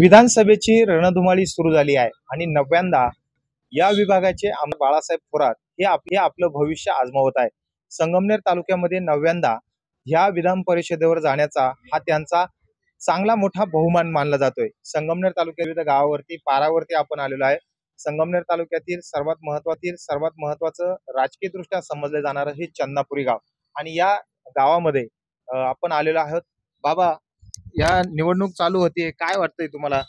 विधानसभेची रणधुमाळी सुरू झाली आहे आणि नव्यांदा या विभागाचे बाळासाहेब थोरात हे आपलं भविष्य आजमावत आहे। संगमनेर तालुक्यामध्ये नव्यांदा या विधान परिषदेवर जाण्याचा हा त्यांचा चांगला मोठा बहुमान मानला जातोय। संगमनेर तालुक्यातील गावावरती पारावरती आपण आलेलो आहे। संगमनेर तालुक्यातील सर्वात महत्त्वाचं राजकीय दृष्ट्या समजले जाणारे हे चंदनापुरी गाव आणि या गावामध्ये आपण आलेलो आहोत। बाबा, या निवडणूक चालू होती, काय वाटतंय तुम्हाला?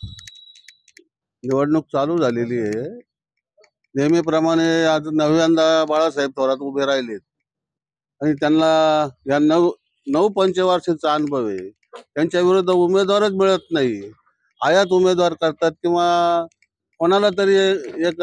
निवडणूक चालू झालेली आहे, नेहमीप्रमाणे आज नव्यांदा बाळासाहेब थोरात उभे राहिले आणि त्यांना या नऊ पंचवार्षिकचा अनुभव आहे। त्यांच्या विरुद्ध उमेदवारच मिळत नाही, आयात उमेदवार करतात किंवा कोणाला तरी एक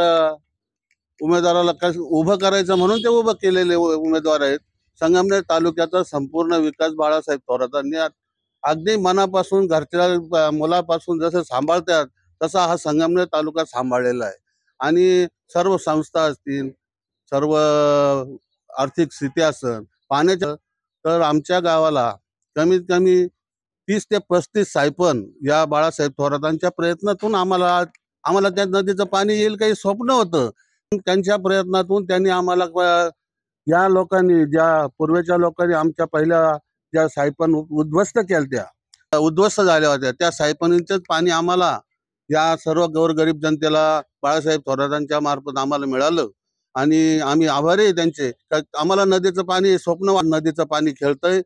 उमेदवाराला उभं करायचं म्हणून ते उभं केलेले उमेदवार आहेत। संगमनेर तालुक्याचा संपूर्ण विकास बाळासाहेब थोरातांनी अगदी मनापासून घरच्या मुलापासून जसं सांभाळतात तसा हा संगमनेर तालुका सांभाळलेला आहे आणि सर्व संस्था असतील, सर्व आर्थिक स्थिती असेल, पाण्याचं तर आमच्या गावाला कमीत कमी 30 ते 35 सायपन या बाळासाहेब थोरातांच्या प्रयत्नातून आम्हाला त्या नदीचं पाणी येईल काही स्वप्न होतं। त्यांच्या प्रयत्नातून त्यांनी आम्हाला या लोकांनी ज्या पूर्वेच्या लोकांनी आमच्या पहिल्या ज्या सायपन उद्ध्वस्त केल्या उद्ध्वस्त झाल्या होत्या त्या सायपनीचंच पाणी आम्हाला या सर्व गोरगरीब जनतेला बाळासाहेब थोरातांच्या मार्फत आम्हाला मिळालं आणि आम्ही आभारी त्यांचे। आम्हाला नदीचं पाणी स्वप्न नदीचं पाणी खेळतंय।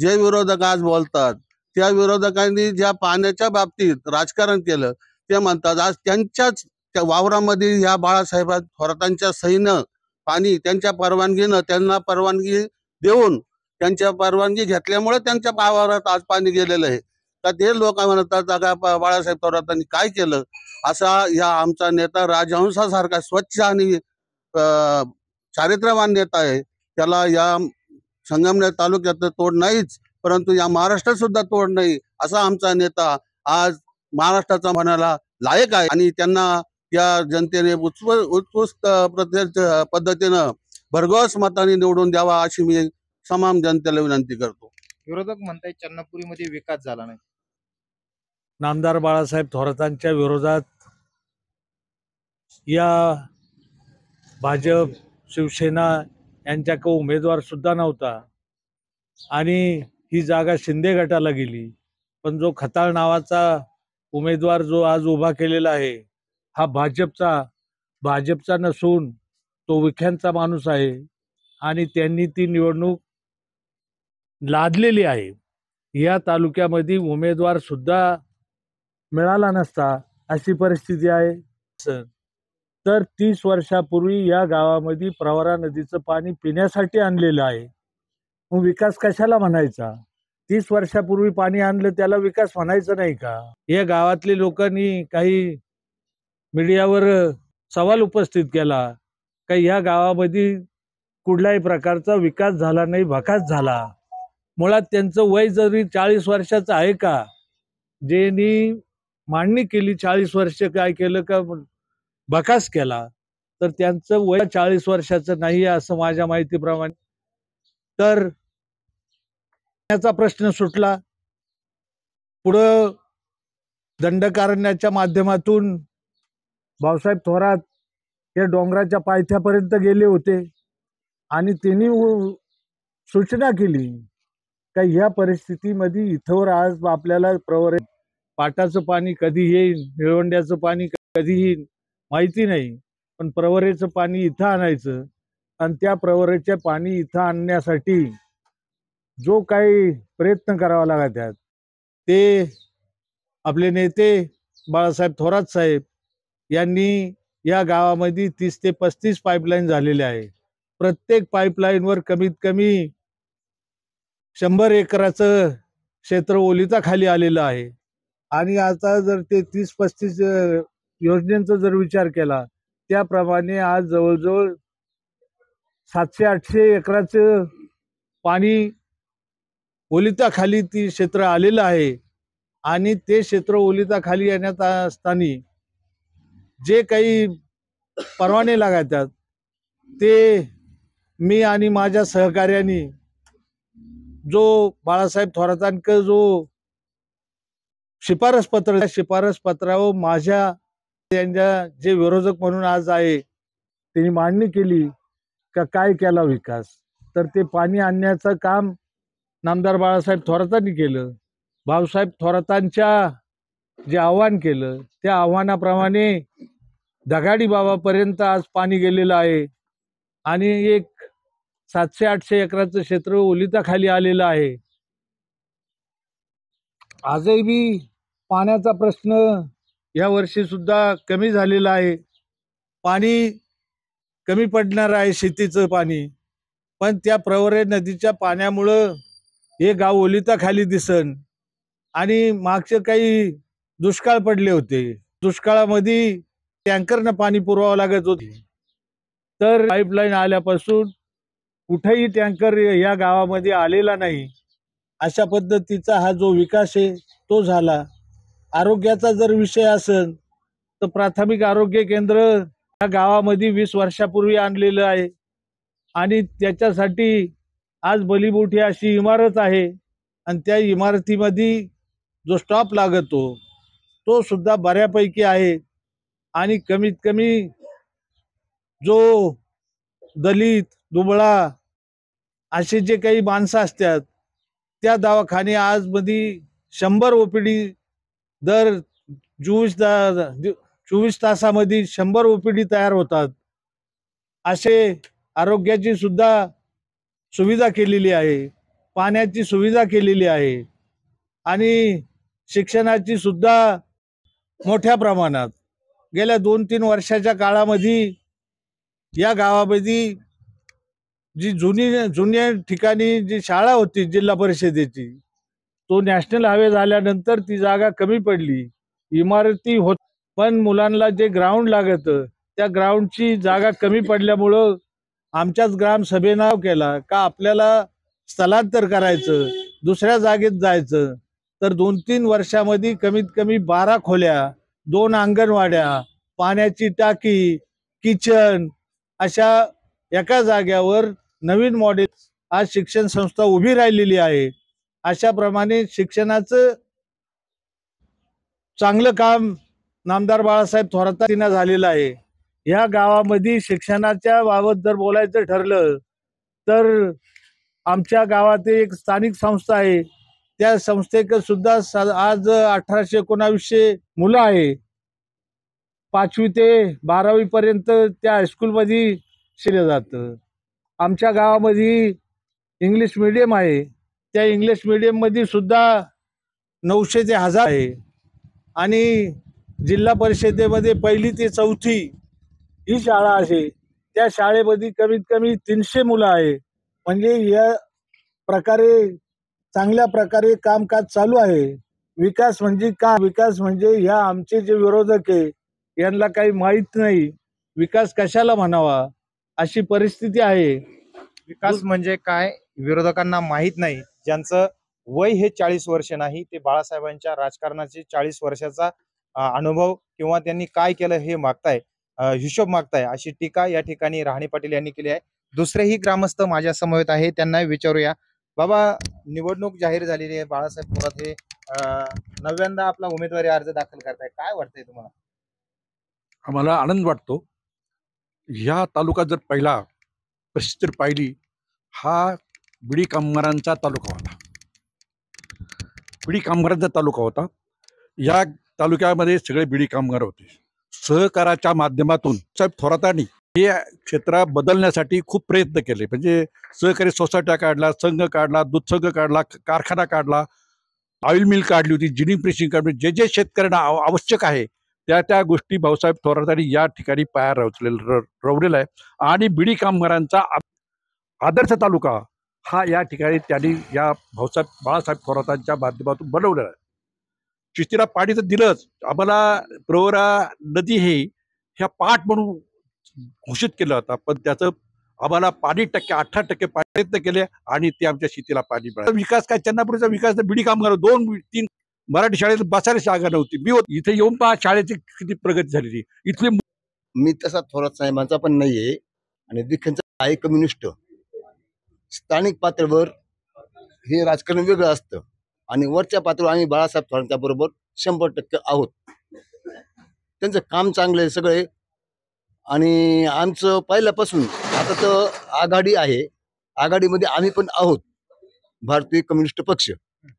जे विरोधक आज बोलतात त्या विरोधकांनी ज्या पाण्याच्या बाबतीत राजकारण केलं ते म्हणतात आज त्यांच्याच त्या वावरामध्ये या बाळासाहेब थोरातांच्या सहीनं पाणी त्यांच्या परवानगीनं त्यांना परवानगी देऊन त्यांच्या परवानगी घेतल्यामुळे त्यांच्या वावरात आज पाणी गेलेलं आहे का ते लोक म्हणतात का बाळासाहेब थोरातांनी काय केलं। असा या आमचा नेता राजहंसासारखा स्वच्छ आणि चारित्र्यवान नेता आहे, त्याला या संगमनेर तालुक्यात तोड नाहीच परंतु या महाराष्ट्रात सुद्धा तोड नाही। असा आमचा नेता आज महाराष्ट्राचा म्हणायला लायक आहे आणि त्यांना या जनतेने उत्कृष्ट पद्धतीनं भरघोस मताने निवडून द्यावा अशी मी तमाम जनतेला विनंती करतो। विरोधक म्हणतात चंदनापुरी मध्ये विकास झाला नाही। नामदार बाळासाहेब थोरातांच्या विरोधात या भाजप शिवसेना यांच्याकडे उमेदवार सुद्धा नव्हता आणि ही जागा शिंदे गटाला गेली, पण जो खताळ नावाचा उमेदवार जो आज उभा केलेला आहे हा भाजपचा नसून तो विख्यांचा माणूस आहे आणि त्यांनी ती निवडणूक लादलेली आहे। या तालुक्यामध्ये उमेदवार सुद्धा मिळाला नसता अशी परिस्थिती आहे। तर 30 वर्षापूर्वी या गावामध्ये प्रवरा नदीचं पाणी पिण्यासाठी आणलेलं आहे, मग विकास कशाला म्हणायचा? 30 वर्षापूर्वी पाणी आणलं त्याला विकास म्हणायचं नाही का? या गावातले लोकांनी काही मीडियावर सवाल उपस्थित केला का या गावामध्ये कुठल्याही प्रकारचा विकास झाला नाही, भकास झाला। मुळात त्यांचं वय जरी 40 वर्षाचं आहे का, ज्यांनी मांडणी केली 40 वर्ष काय केलं का भकास केला, तर त्यांचं वय 40 वर्षाचं नाही असं माझ्या माहितीप्रमाणे। तर याचा प्रश्न सुटला, पुढं दंडकारण्याच्या माध्यमातून बाळासाहेब थोरात हे डोंगराच्या पायथ्यापर्यंत गेले होते आणि त्यांनी सूचना केली का या परिस्थितीमध्ये इथवर आज आपल्याला प्रवर पाटाचं पाणी कधी येईल, निळवंड्याचं पाणी कधी येईल माहिती नाही, पण प्रवरेचं पाणी इथं आणायचं आणि त्या प्रवरेचे पाणी इथं आणण्यासाठी जो काही प्रयत्न करावा लागतात ते आपले नेते बाळासाहेब थोरात साहेब यांनी या गावामध्ये 30 ते 35 पाईपलाईन झालेले आहे। प्रत्येक पाईपलाईनवर कमीत कमी 100 एकराचं क्षेत्र ओलिता खाली आलेलं आहे आणि आता जर ते 30-35 योजनेचा जर विचार केला त्याप्रमाणे आज जवळजवळ 700-800 एकराचं पाणी ओलिता खाली ती क्षेत्र आलेलं आहे आणि ते क्षेत्र ओलिता खाली येण्यात असताना जे काही परवाने लागतात ते मी आणि माझ्या सहकार्यांनी जो बाळासाहेब थोरातांक जो शिफारस पत्र, शिफारस पत्रावर माझ्या जे विरोधक म्हणून आज आहे त्यांनी मांडणी केली का काय केला विकास, तर ते पाणी आणण्याचं काम नामदार बाळासाहेब थोरातांनी केलं, भाऊसाहेब थोरातांच्या जे आव्हान केलं त्या आव्हानाप्रमाणे दगाडी बाबापर्यंत आज पाणी गेलेलं आहे आणि एक 700-800 एकराचं क्षेत्र ओलिताखाली आलेलं आहे। आजही बी पाण्याचा प्रश्न या वर्षी सुद्धा कमी झालेला आहे, पाणी कमी पडणार आहे शेतीचं पाणी, पण त्या प्रवरे नदीच्या पाण्यामुळे हे गाव ओलिताखाली दिसन आणि मागचे काही दुष्काळ पडले होते, दुष्काळामध्ये टँकरने पाणी पुरवावं लागत होते, तर पाईपलाईन आल्यापासून कुठेही टँकर या गावामध्ये आलेला नाही। अशा पद्धतीचा हा जो विकास आहे तो झाला। आरोग्याचा जर विषय असेल तर प्राथमिक आरोग्य केंद्र या गावामध्ये 20 वर्षापूर्वी आणलेलं आहे आणि त्याच्यासाठी आज भलीमोठी अशी इमारत आहे आणि त्या इमारतीमध्ये जो स्टॉप लागतो तो सुद्धा बऱ्यापैकी आहे आणि कमीत कमी जो दलित दुबळा असे जे काही माणसं असतात त्या दवाखाने आज मध्ये 100 OPD दर 24 तासामध्ये 100 OPD तयार होतात, असे आरोग्याची सुद्धा सुविधा केलेली आहे, पाण्याची सुविधा केलेली आहे आणि शिक्षणाची सुद्धा मोठ्या प्रमाणात गेल्या 2-3 वर्षाच्या काळामध्ये या गावामध्ये जी जुन्या ठिकाणी जी शाळा होती जिल्हा परिषदेची तो नॅशनल हायवे झाल्यानंतर ती जागा कमी पडली, इमारती होत पण मुलांना जे ग्राउंड लागत त्या ग्राउंडची जागा कमी पडल्यामुळं आमच्याच ग्रामसभेनं नाव केला का आपल्याला स्थलांतर करायचं, दुसऱ्या जागेत जायचं, तर 2-3 वर्षामध्ये कमीत कमी 12 खोल्या, 2 अंगणवाड्या, पाण्याची टाकी, किचन अशा एका जाग्यावर नवीन मॉडेल आज शिक्षण संस्था उभी राहिलेली आहे। अशाप्रमाणे शिक्षणाचं चांगलं काम नामदार बाळासाहेब थोरातांना झालेलं आहे। या गावामध्ये शिक्षणाच्या बाबत जर बोलायचं ठरलं तर आमच्या गावात एक स्थानिक संस्था आहे, त्या संस्थेकडे सुद्धा आज 1800-1900 मुलं आहे, 5वी ते 12वी पर्यंत त्या हायस्कूलमध्ये शिकलं जातं। आमच्या गावामध्ये इंग्लिश मीडियम आहे, त्या इंग्लिश मीडियममध्ये सुद्धा 900 ते 1000 आहे आणि जिल्हा परिषदेमध्ये 1ली ते 4थी ही शाळा आहे, त्या शाळेमध्ये कमीत कमी 300 मुलं आहे। म्हणजे या प्रकारे चांगल्या प्रकारे कामकाज चालू आहे। विकास म्हणजे का, विकास म्हणजे ह्या आमचे जे विरोधक आहे यांना काही माहीत नाही विकास कशाला म्हणावा अशी परिस्थिती आहे। विकास म्हणजे काय विरोधकांना माहीत नाही, ज्यांचं वय हे 40 वर्ष नाही ते बाळासाहेबांच्या राजकारणाचे 40 वर्षाचा अनुभव किंवा त्यांनी काय केलं हे मागताय, हिशोब मागताय अशी टीका या ठिकाणी राहणे पाटील यांनी केली आहे। दुसरेही ग्रामस्थ माझ्या समवेत आहे, त्यांना विचारूया। बाबा, निवडणूक जाहीर झालेली आहे, बाळासाहेब थोरात हे 9व्यांदा आपला उमेदवारी अर्ज दाखल करताय, काय वाटतंय तुम्हाला? आम्हाला आनंद वाटतो। ह्या तालुका जर पहिला परिस्थिती पाहिली, हा बिडी कामगारांचा तालुका होता, बिडी कामगारांचा तालुका होता। या तालुक्यामध्ये सगळे बिडी कामगार होते। सहकाराच्या माध्यमातून साहेब थोरातांनी हे क्षेत्र बदलण्यासाठी खूप प्रयत्न केले, म्हणजे सहकारी सोसायट्या काढला, संघ काढला, दूध संघ काढला, कारखाना काढला, ऑइल मिल काढली होती, जिनिंग प्रेसिंग काढली, जे जे शेतकऱ्यांना आवश्यक आहे त्या त्या गोष्टी भाऊसाहेब थोरातांनी या ठिकाणी पाया रोवलेला आहे आणि बिडी कामगारांचा आदर्श तालुका हा या ठिकाणी त्यांनी या भाऊसाहेब बाळासाहेब थोरातांच्या माध्यमातून बनवलेला आहे। चिस्तीला पाणी तर दिलंच, आम्हाला प्रवरा नदी हे ह्या पाठ म्हणून घोषित केलं होता, पण त्याचं आम्हाला 18% प्रयत्न केले आणि ते आमच्या शेतीला पाणी मिळालं। विकास काय, चंदनापुरीचा विकास तर बिडी कामगार 2-3 मराठी शाळेत बसायला जागा नव्हती, मी इथे येऊन पहा शाळेची किती प्रगती झालेली इथली। मी तसा थोरात साहेबांचा पण नाहीये आणि विखेंचा आहे कम्युनिस्ट, स्थानिक पातळीवर हे राजकारण वेगळं असतं आणि वरच्या पातळीवर आम्ही बाळासाहेब थोरातांच्या बरोबर 100% आहोत। त्यांचं काम चांगले सगळे आणि आमचं पहिल्यापासून आता तर आघाडी आहे, आघाडीमध्ये आम्ही पण आहोत, भारतीय कम्युनिस्ट पक्ष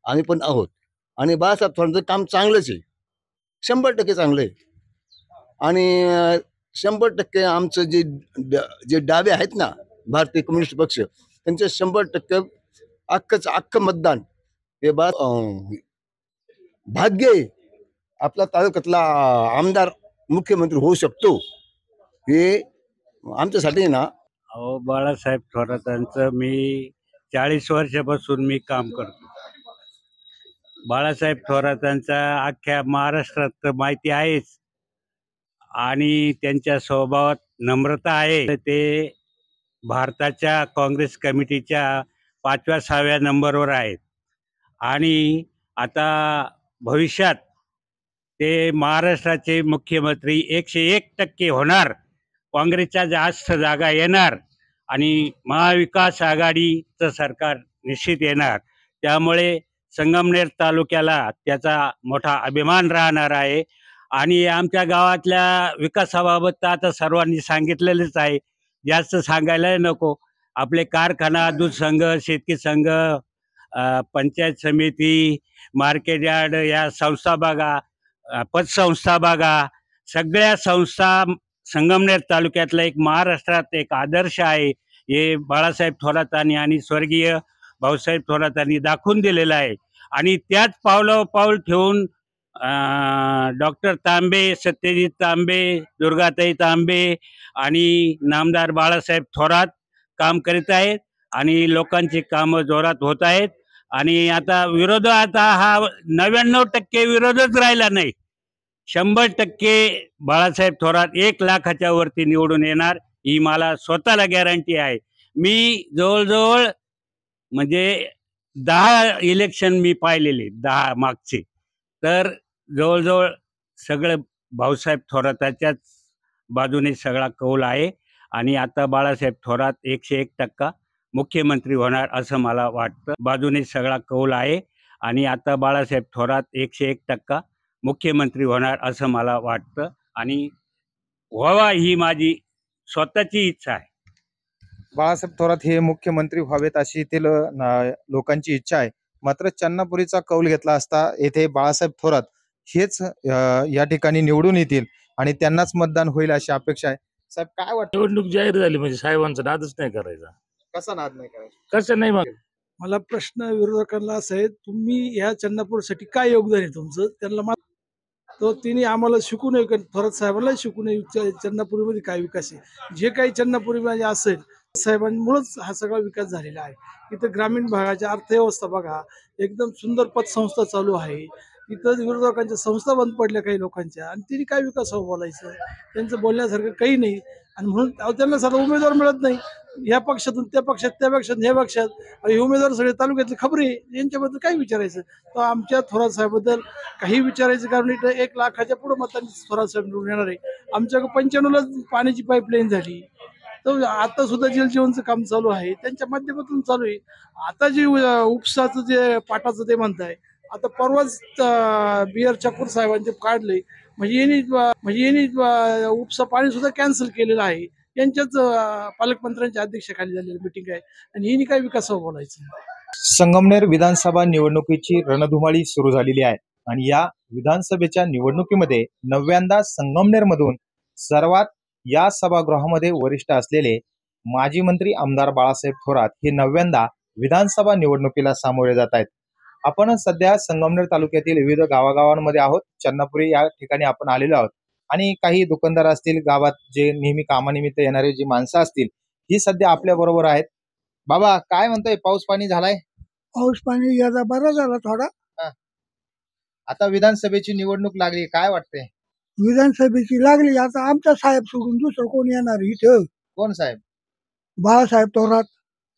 आम्ही पण आहोत आणि बाळासाहेब थोरांचं काम चांगलंच आहे, 100% चांगलं आहे आणि 100% आमचं जे डावे आहेत ना भारतीय कम्युनिस्ट पक्ष त्यांचं 100% अख्खं मतदान हे भाग्य आहे। आपला तालुक्यातला आमदार मुख्यमंत्री होऊ शकतो हे आमच्यासाठी ना। अहो बाळासाहेब थोरातांचं मी 40 वर्षापासून मी काम करतो। बाळासाहेब थोरातांचा अख्ख्या महाराष्ट्रात माहिती आहेच आणि त्यांच्या स्वभावात नम्रता आहे। ते भारताच्या काँग्रेस कमिटीच्या 5व्या 6व्या नंबरवर आहेत आणि आता भविष्यात ते महाराष्ट्राचे मुख्यमंत्री 101% होणार। काँग्रेसच्या जास्त जागा येणार आणि महाविकास आघाडीचं सरकार निश्चित येणार, त्यामुळे संगमनेर तालुक्याला त्याचा मोठा अभिमान राहणार आहे। आणि आमच्या गावातल्या विकासाबाबत आता सर्वांनी सांगितलेलंच आहे, जास्त सांगायला नको। आपले कारखाना, दूध संघ, शेतकरी संघ, पंचायत समिती, मार्केट यार्ड या संस्था बघा, पतसंस्था बघा, सगळ्या संस्था संगमनेर तालुक्यातला एक महाराष्ट्रात एक आदर्श आहे। हे बाळासाहेब थोरातांनी आणि स्वर्गीय भाऊसाहेब थोरातांनी दाखवून दिलेलं आहे आणि त्याच पावलावर पाऊल ठेवून डॉक्टर तांबे, सत्यजित तांबे, दुर्गाताई तांबे आणि नामदार बाळासाहेब थोरात काम करीत आहेत आणि लोकांची कामं जोरात होत आहेत। आणि आता विरोध आता हा 99% विरोधच राहिला नाही, 100% बाळासाहेब थोरात 1 लाखाच्या वरती निवडून येणार ही मला स्वतःला गॅरंटी आहे। मी जवळजवळ म्हणजे 10 इलेक्शन मी पाहिलेले, 10 मागचे, तर जवळजवळ सगळं भाऊसाहेब थोराताच्याच बाजूने सगळा कौल आहे आणि आता बाळासाहेब थोरात 101% मुख्यमंत्री होणार असं मला वाटतं। बाजूने सगळा कौल आहे आणि आता बाळासाहेब थोरात 101% मुख्यमंत्री होणार असं मला वाटतं आणि व्हावा ही माझी स्वतःची इच्छा आहे। बाळासाहेब थोरात हे मुख्यमंत्री व्हावेत अशी येथील लोकांची इच्छा आहे। मात्र चंदनापुरीचा कौल घेतला असता येथे बाळासाहेब थोरात हेच या ठिकाणी निवडून येतील आणि त्यांनाच मतदान होईल अशी अपेक्षा आहे। साहेब काय वाटतं, निवडणूक जाहीर झाली म्हणजे साहेबांचा नादच नाही करायचा? कसा नाद नाही करायचा, कसं नाही? मग मला प्रश्न विरोधकांना असा आहे, तुम्ही या चंदनापूरसाठी काय योगदान आहे तुमचं? त्यांना तो तिने आम्हाला शिकू नये, थोरात साहेबांना शिकू नये चंदनापुरीमध्ये काय विकास आहे, जे काही चंदनापुरीमध्ये असेल साहेबांमुळेच हा सगळा विकास झालेला आहे। इथं ग्रामीण भागाची अर्थव्यवस्था बघा, एकदम सुंदर पतसंस्था चालू आहे, इथं विरोधकांच्या संस्था बंद पडल्या काही लोकांच्या आणि तिने काय विकास हो बोलायचं, त्यांचं बोलण्यासारखं काही नाही आणि म्हणून त्यांना साधा उमेदवार मिळत नाही, या पक्षातून त्या पक्षात, त्या पक्षात ह्या पक्षात, आणि उमेदवार सगळे तालुक्यातले खबरे, यांच्याबद्दल काय विचारायचं? तर आमच्या थोरात साहेबद्दल काही विचारायचं कारण इथं 1 लाखाच्या पुढं मतांनी थोरात साहेब निवडून येणार आहे। आमच्याकडे 95लाच पाण्याची पाईपलाईन झाली, तर आता सुद्धा जलजीवनचं काम चालू आहे, त्यांच्या माध्यमातून चालू आहे। आता जे उपसाचं जे पाटाचं ते म्हणताय, आता परवाच बीआर चाकूर साहेबांचे काढले म्हणजे यांनी उपसा पाणी सुद्धा कॅन्सल केलेलं आहे, यांच्याच पालकमंत्र्यांच्या अध्यक्षतेखाली झालेली मीटिंग आहे आणि यांनी काय विकासावर बोलायचं? संगमनेर विधानसभा निवडणुकीची रणधुमाळी सुरू झालेली आहे आणि या विधानसभेच्या निवडणुकीमध्ये 9व्यांदा संगमनेरमधून सर्वात या सभागृहामध्ये वरिष्ठ असलेले माजी मंत्री आमदार बाळासाहेब थोरात हे 9व्यांदा विधानसभा निवडणुकीला सामोरे जात आहेत। आपण सध्या संगमनेर तालुक्यातील विविध गावागावांमध्ये आहोत, चंदनापुरी या ठिकाणी आपण आलेलो आहोत आणि काही दुकानदार असतील, गावात जे नेहमी कामानिमित्त येणारे जी माणसं असतील ही सध्या आपल्या बरोबर आहेत। बाबा काय म्हणताय, पाऊस पाणी झालाय? पाऊस पाणी याचा बरा झाला थोडा। आता विधानसभेची निवडणूक लागली, काय वाटतंय? विधानसभेची लागली, आता आमचा साहेब सोडून दुसरं कोण येणार इथं? कोण साहेब? बाळासाहेब थोरात।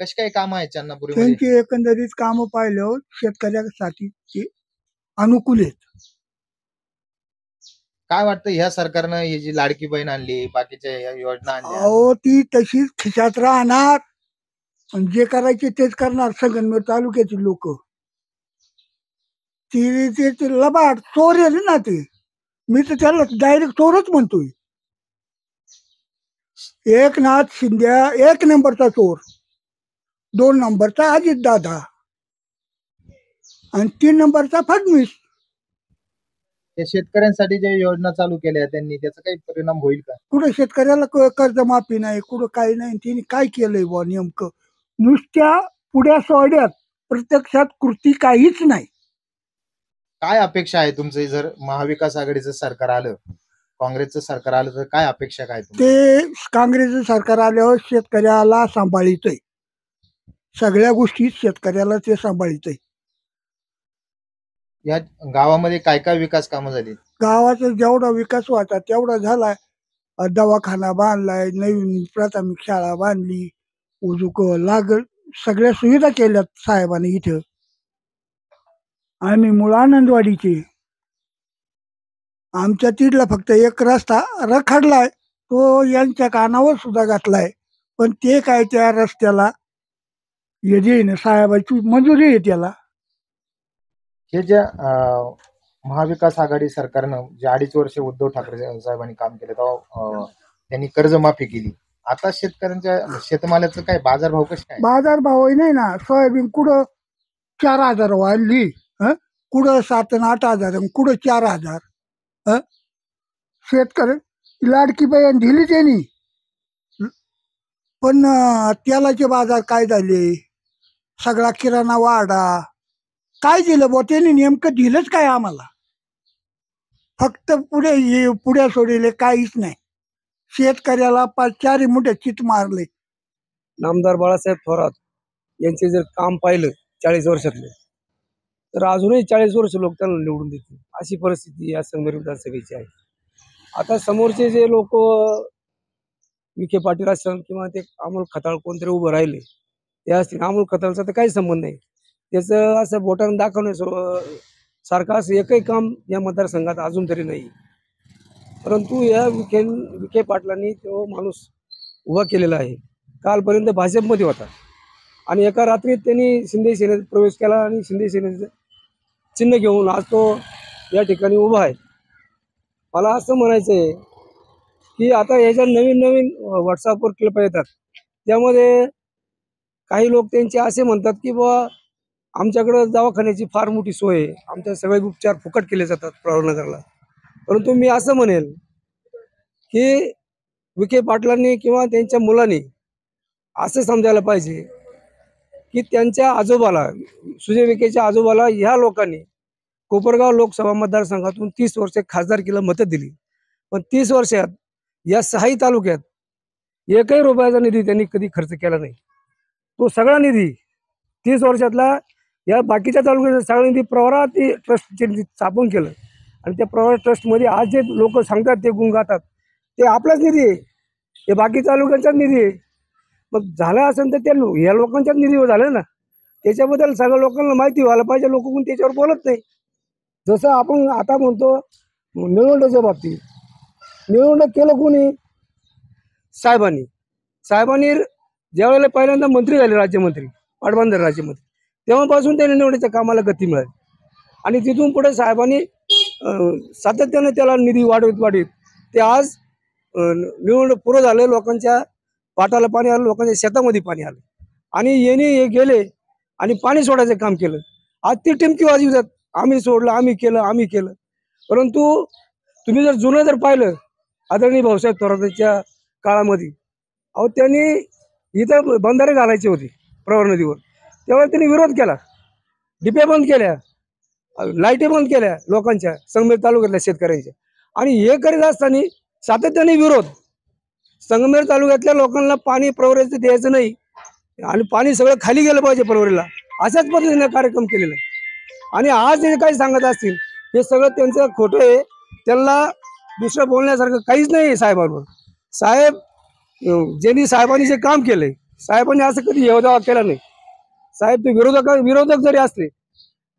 कशी काय काम आहे चंदनापुरी? त्यांची एकंदरीत काम पाहिल्यावर शेतकऱ्यासाठी अनुकूल आहेत। काय वाटतं ह्या सरकारनं ही जी लाडकी बहीण आणली, बाकीच्या योजना आणल्या, अहो ती तशीच खिशात राहणार आणि जे करायचे तेच करणार संगमनेर तालुक्यातील लोक, ती लबाड चोर आहे ना ती, मी तर त्याला डायरेक्ट चोरच म्हणतोय. एकनाथ शिंदे एक नंबरचा चोर, दोन नंबरचा अजित दादा आणि तीन नंबरचा फडणवीस. शेतकऱ्यांसाठी जे योजना चालू केल्या त्यांनी त्याचा काही परिणाम होईल का? कुठे शेतकऱ्याला कर्जमाफी नाही, कुठे काही नाही. त्यांनी काय केलंय बा नेमकं? नुसत्या पुढ्या सोड्यात, प्रत्यक्षात कृती काहीच नाही. काय अपेक्षा आहे तुमची? जर महाविकास आघाडीचं सरकार आलं, काँग्रेसचं सरकार आलं तर काय अपेक्षा काय? ते काँग्रेसचं सरकार आल्यावर शेतकऱ्याला सांभाळितय, सगळ्या गोष्टी शेतकऱ्याला ते सांभाळितय. या गावामध्ये काय काय विकास कामं झाली? गावाचा जेवढा विकास होता तेवढा झाला. दवाखाना बांधलाय, नवीन प्राथमिक शाळा बांधली, उजूक लागल सगळ्या सुविधा केल्या साहेबांनी. इथं आम्ही मूळ आनंदवाडीचे, आमच्या तिथला फक्त एक रस्ता रखडलाय, तो यांच्या कानावर सुद्धा घातलाय. पण ते काय त्या रस्त्याला येईन साहेबांची मंजुरी आहे त्याला. हे जे महाविकास आघाडी सरकारनं जे 2.5 वर्ष उद्धव ठाकरे साहेबांनी काम केलं, तेव्हा त्यांनी कर्जमाफी केली. आता शेतकऱ्यांच्या शेतमालाचं काय बाजारभाव कसे काय? बाजारभाव नाही ना. सोयाबीन कुठं 4,000 वाढली, कुठं 7 आणि 8,000, कुठं 4,000. शेतकरी लाडकी बहीण दिली त्यांनी, पण तेलाचे बाजार काय झाले? सगळा किराणा वाढा. काय दिलं बो त्यांनी नेमकं? दिलंच काय आम्हाला? फक्त पुढे सोडिले, काहीच नाही. शेतकऱ्याला 4 मोठे चित मारले. नामदार बाळासाहेब थोरात यांचे जर काम पाहिलं 40 वर्षातले तर अजूनही 40 वर्ष लोक त्यांना निवडून देतील अशी परिस्थिती या संगमनेर विधानसभेची आहे. आता समोरचे जे लोक विखे पाटील असतील किंवा ते अमोल खताळ कोणतरी उभं राहिले ते असतील, अमोल खताळचा तर काही संबंध नाही. त्याचं असं बोटानं दाखवण्या सारखं असं एकही काम या मतदारसंघात अजून तरी नाही. परंतु या विखे पाटलांनी तो माणूस उभा केलेला आहे. कालपर्यंत भाजपमध्ये होता आणि एका रात्रीत त्यांनी शिंदे सेनेत प्रवेश केला आणि शिंदे सेनेचं चिन्ह घेऊन आज तो या ठिकाणी उभा आहे. मला असं म्हणायचं आहे की आता याच्या नवीन व्हॉट्सअपवर क्लिप येतात, त्यामध्ये काही लोक त्यांचे असे म्हणतात की बुवा आमच्याकडं दवाखान्याची फार मोठी सोय आहे, आमच्या सगळे उपचार फुकट केले जातात प्रवरनगरला. परंतु मी असं म्हणेल की विखे पाटलांनी किंवा त्यांच्या मुलांनी असं समजायला पाहिजे की त्यांच्या आजोबाला, सुजय विखेच्या आजोबाला ह्या लोकांनी कोपरगाव लोकसभा मतदारसंघातून 30 वर्षे खासदारकीला मतं दिली. पण 30 वर्षात या 6 तालुक्यात एकही रुपयाचा निधी त्यांनी कधी खर्च केला नाही. तो सगळा निधी 30 वर्षातला या बाकीच्या तालुक्यात सगळ्या निधी प्रवरात ट्रस्टचे स्थापन केलं आणि त्या प्रवर ट्रस्टमध्ये आज जे लोक सांगतात ते गुण गातात ते आपलाच निधी आहे, हे बाकी तालुक्यांचाच निधी आहे. मग झालं असेल तर त्या ह्या लोकांच्याच निधीवर झालं ना, त्याच्याबद्दल सगळ्या लोकांना माहिती व्हायला पाहिजे. लोक कोण त्याच्यावर बोलत नाही. जसं आपण आता म्हणतो निवडणुकीच्या बाबतीत, निवडणूक केलं कोणी? साहेबांनी ज्यावेळेला पहिल्यांदा मंत्री झाले, राज्यमंत्री पाटबंधारे राज्यमंत्री, तेव्हापासून त्यांनी निवडणुकीच्या कामाला गती मिळाली आणि तिथून पुढे साहेबांनी सातत्याने त्याला निधी वाढवीत ते आज निवडणूक पुरं झालं. लोकांच्या पाटाला पाणी आलं, लोकांच्या शेतामध्ये पाणी आलं आणि येणे हे गेले आणि पाणी सोडायचं काम केलं. आज ती टीम किंवा वाजवितात, आम्ही सोडलं, आम्ही केलं. परंतु तुम्ही जर जुनं जर पाहिलं आदरणीय भाऊसाहेब थोरातांच्या काळामध्ये, अहो त्यांनी इथं बंधारे घालायचे होते प्रवर नदीवर, तेव्हा त्यांनी विरोध केला, डिपे बंद केल्या, लाईटे बंद केल्या लोकांच्या, संगमेर तालुक्यातल्या शेतकऱ्यांच्या. आणि हे करीत असताना सातत्याने विरोध, संगमेर तालुक्यातल्या लोकांना पाणी प्रवराचं द्यायचं नाही आणि पाणी सगळं खाली गेलं पाहिजे प्रवरेला, अशाच पद्धतीने कार्यक्रम केलेला आहे. आणि आज जे काही सांगत असतील हे सगळं त्यांचं खोटं आहे. त्यांना दुसरं बोलण्यासारखं काहीच नाही आहे साहेबांवर. साहेबांनी जे काम केलंय, साहेबांनी असं कधी हेवदावा केला नाही. साहेब ते विरोधक जरी असले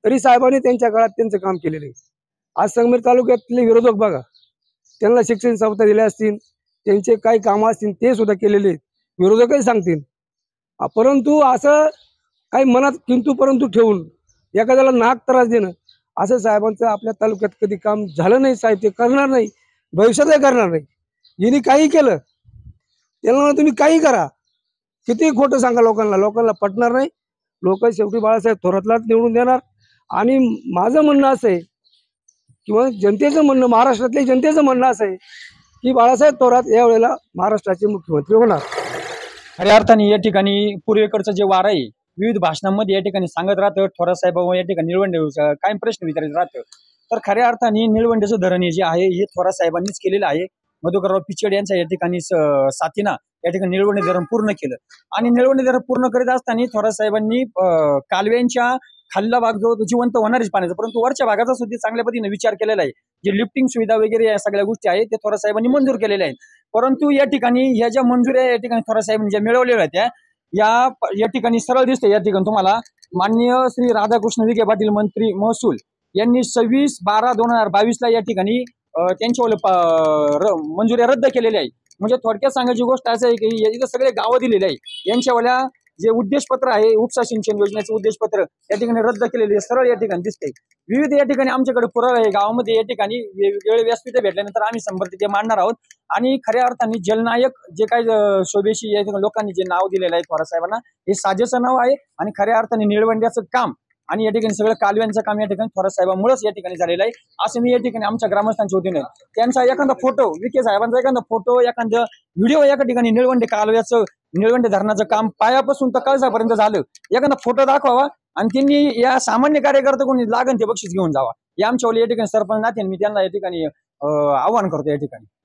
तरी साहेबांनी त्यांच्या काळात त्यांचं काम केलेलं आहे. आज संगमेर तालुक्यातले विरोधक बघा, त्यांना शिक्षण संस्था दिल्या असतील, त्यांचे काही कामं असतील ते सुद्धा केलेले आहेत, विरोधकही सांगतील. परंतु असं काही मनात किंतु परंतु ठेवून एखाद्याला नाक त्रास देणं असं साहेबांचं आपल्या तालुक्यात कधी काम झालं नाही साहेब, ते करणार नाही, भविष्यातही करणार नाही. यांनी काही केलं त्याला तुम्ही काही करा, किती खोटं सांगा लोकांना, लोकांना पटणार नाही. लोक शेवटी बाळासाहेब थोरातलाच निवडून देणार. आणि माझं म्हणणं असं आहे किंवा जनतेचं म्हणणं, महाराष्ट्रातल्या जनतेचं म्हणणं असं आहे की बाळासाहेब थोरात या वेळेला महाराष्ट्राचे मुख्यमंत्री होणार. खऱ्या अर्थाने या ठिकाणी पूर्वेकडचं जे वारं आहे विविध भाषणांमध्ये या ठिकाणी सांगत राहतं, थोरात साहेबांवर या ठिकाणी निळवंडे काय प्रश्न विचारित राहतं. तर खऱ्या अर्थाने निळवंडेचं धरण जे आहे हे थोरात साहेबांनीच केलेलं आहे. मधुकरराव पिचड यांच्या या ठिकाणी साथीना या ठिकाणी निळवंडे धरण पूर्ण केलं. आणि निळवंडे धरण पूर्ण करीत असताना थोरात साहेबांनी कालव्यांच्या खाल्ला भाग जो जिवंत होणारीच पाण्याचा, परंतु वरच्या भागाचा सुद्धा चांगल्या पद्धतीने विचार केलेला आहे. जे लिफ्टिंग सुविधा वगैरे या सगळ्या गोष्टी आहेत ते थोरात साहेबांनी मंजूर केलेल्या आहेत. परंतु या ठिकाणी ह्या ज्या मंजुऱ्या या ठिकाणी थोरात साहेबांनी ज्या मिळवलेल्या आहेत या ठिकाणी सरळ दिसते. या ठिकाणी तुम्हाला माननीय श्री राधाकृष्ण विखे पाटील मंत्री महसूल यांनी 26/12/2022 ला या ठिकाणी त्यांच्यावर मंजुऱ्या रद्द केलेल्या आहे. म्हणजे थोडक्यात सांगायची गोष्ट असं आहे की इथं सगळे गावं दिलेले आहे, यांच्यावाल्या जे उद्देशपत्र आहे उपसा सिंचन योजनेचं उद्देशपत्र या ठिकाणी रद्द केलेले सरळ या ठिकाणी दिसते. विविध या ठिकाणी आमच्याकडे पुरावे आहे गावामध्ये, या ठिकाणी वेगवेगळे व्यासपीठ भेटल्यानंतर आम्ही संपर्क ते मांडणार आहोत. आणि खऱ्या अर्थाने जलनायक जे काही शोभेशी या ठिकाणी लोकांनी जे नाव दिलेलं आहे थोरात साहेबांना हे साजेचं नाव आहे. आणि खऱ्या अर्थाने निळवंड्याचं काम आणि या ठिकाणी सगळं कालव्यांचं काम या ठिकाणी थोरात साहेबांमुळेच या ठिकाणी झालेलं आहे असं मी या ठिकाणी आमच्या ग्रामस्थांच्या वतीने त्यांचा एखादा फोटो विखे साहेबांचा एखादा फोटो एखादा व्हिडिओ एका ठिकाणी निळवंडे कालव्याचं निळवंडे धरणाचं काम पायापासून तर कळसापर्यंत झालं एखादा फोटो दाखवावा आणि त्यांनी या सामान्य कार्यकर्ते कोणी लागण ते बक्षीस घेऊन जावा. या आमच्या या ठिकाणी सरपंच नाते मी त्यांना या ठिकाणी आवाहन करतो. या ठिकाणी